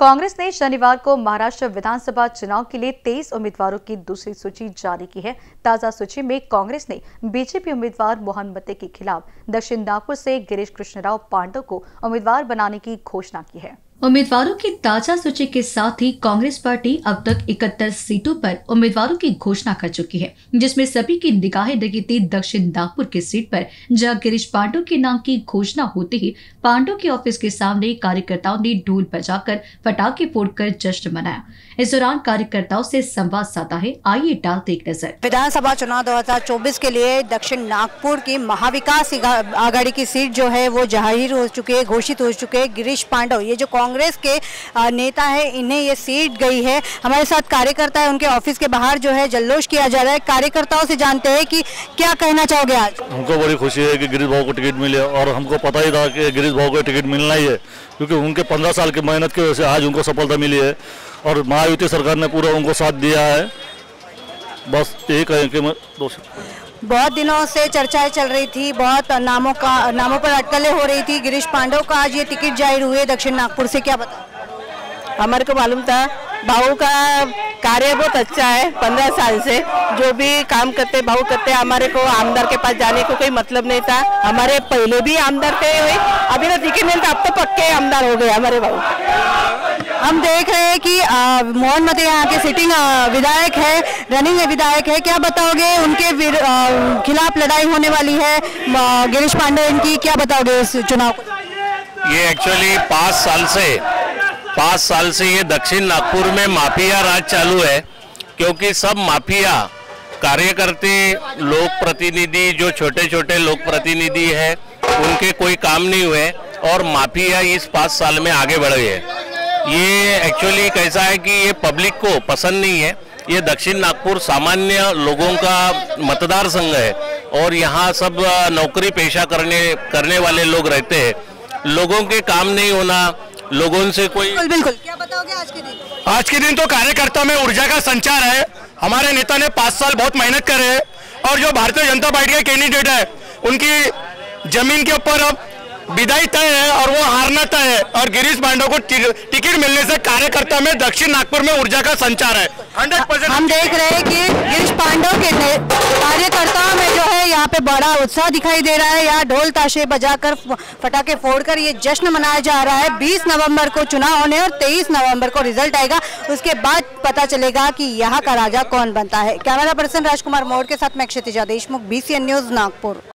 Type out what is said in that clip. कांग्रेस ने शनिवार को महाराष्ट्र विधानसभा चुनाव के लिए 23 उम्मीदवारों की दूसरी सूची जारी की है। ताजा सूची में कांग्रेस ने बीजेपी उम्मीदवार मोहन मते के खिलाफ दक्षिण नागपुर से गिरीश कृष्ण राव पांडव को उम्मीदवार बनाने की घोषणा की है। उम्मीदवारों की ताजा सूची के साथ ही कांग्रेस पार्टी अब तक 71 सीटों पर उम्मीदवारों की घोषणा कर चुकी है, जिसमें सभी की निगाहें लगी थी दक्षिण नागपुर की सीट पर, जहां गिरीश पांडव के नाम की घोषणा होते ही पांडव के ऑफिस के सामने कार्यकर्ताओं ने ढोल बजाकर पटाखे फोड़कर जश्न मनाया। इस दौरान कार्यकर्ताओं से संवाद साधा है, आइए डालते एक नजर। विधानसभा चुनाव 2024 के लिए दक्षिण नागपुर की महाविकास आघाड़ी की सीट जो है वो जाहिर हो चुकी है, घोषित हो चुके हैं। गिरीश पांडव ये जो कांग्रेस के नेता है, इन्हें ये सीट गई है। हमारे साथ कार्यकर्ता है, उनके ऑफिस के बाहर जो है जल्लोष किया जा रहा है। कार्यकर्ताओं से जानते हैं कि क्या कहना चाहोगे आज। हमको बड़ी खुशी है कि गिरीश भाव को टिकट मिले और हमको पता ही था कि गिरीश भाव को टिकट मिलना ही है, क्योंकि उनके 15 साल की मेहनत की वजह से आज उनको सफलता मिली है और महायुति सरकार ने पूरा उनको साथ दिया है। बस एक है कि बहुत दिनों से चर्चाएं चल रही थी, बहुत नामों पर अटकलें हो रही थी। गिरीश पांडव का आज ये टिकट जाहिर हुए दक्षिण नागपुर से, क्या बताओ। हमारे को मालूम था भाऊ का कार्य बहुत अच्छा है, 15 साल से जो भी काम करते भाऊ करते। हमारे को आमदार के पास जाने को कोई मतलब नहीं था, हमारे पहले भी आमदार थे हुए, अभी तो टिकट मिलता, अब तो पक्के आमदार हो गए हमारे भाऊ। हम देख रहे हैं कि मोहन मते यहाँ के सिटिंग विधायक है, रनिंग विधायक है, क्या बताओगे। उनके खिलाफ लड़ाई होने वाली है गिरीश पांडे इनकी, क्या बताओगे इस चुनाव को। ये एक्चुअली 5 साल से ये दक्षिण नागपुर में माफिया राज चालू है, क्योंकि सब माफिया कार्यकर्ते लोक प्रतिनिधि जो छोटे छोटे लोक प्रतिनिधि हैं उनके कोई काम नहीं हुए और माफिया इस 5 साल में आगे बढ़ गए। ये एक्चुअली कैसा है कि ये पब्लिक को पसंद नहीं है। ये दक्षिण नागपुर सामान्य लोगों का मतदार संघ है और यहाँ सब नौकरी पेशा करने वाले लोग रहते हैं। लोगों के काम नहीं होना, लोगों से कोई बिल्कुल। क्या बताओगे आज के दिन। आज के दिन तो कार्यकर्ता में ऊर्जा का संचार है। हमारे नेता ने 5 साल बहुत मेहनत करे है और जो भारतीय जनता पार्टी के कैंडिडेट है उनकी जमीन के ऊपर अब विदाई तय है और वो हारना तय है। और गिरीश पांडव को टिकट मिलने से कार्यकर्ता में दक्षिण नागपुर में ऊर्जा का संचार है 100%। हम देख रहे हैं कि गिरीश पांडव के कार्यकर्ताओं में जो है यहाँ पे बड़ा उत्साह दिखाई दे रहा है। यहाँ ढोल ताशे बजाकर फटाके फोड़कर ये जश्न मनाया जा रहा है। 20 नवंबर को चुनाव होने और 23 नवंबर को रिजल्ट आएगा, उसके बाद पता चलेगा कि यहाँ का राजा कौन बनता है। कैमरा पर्सन राजकुमार मोर के साथ मैं क्षय तेजा देशमुख, BCN न्यूज नागपुर।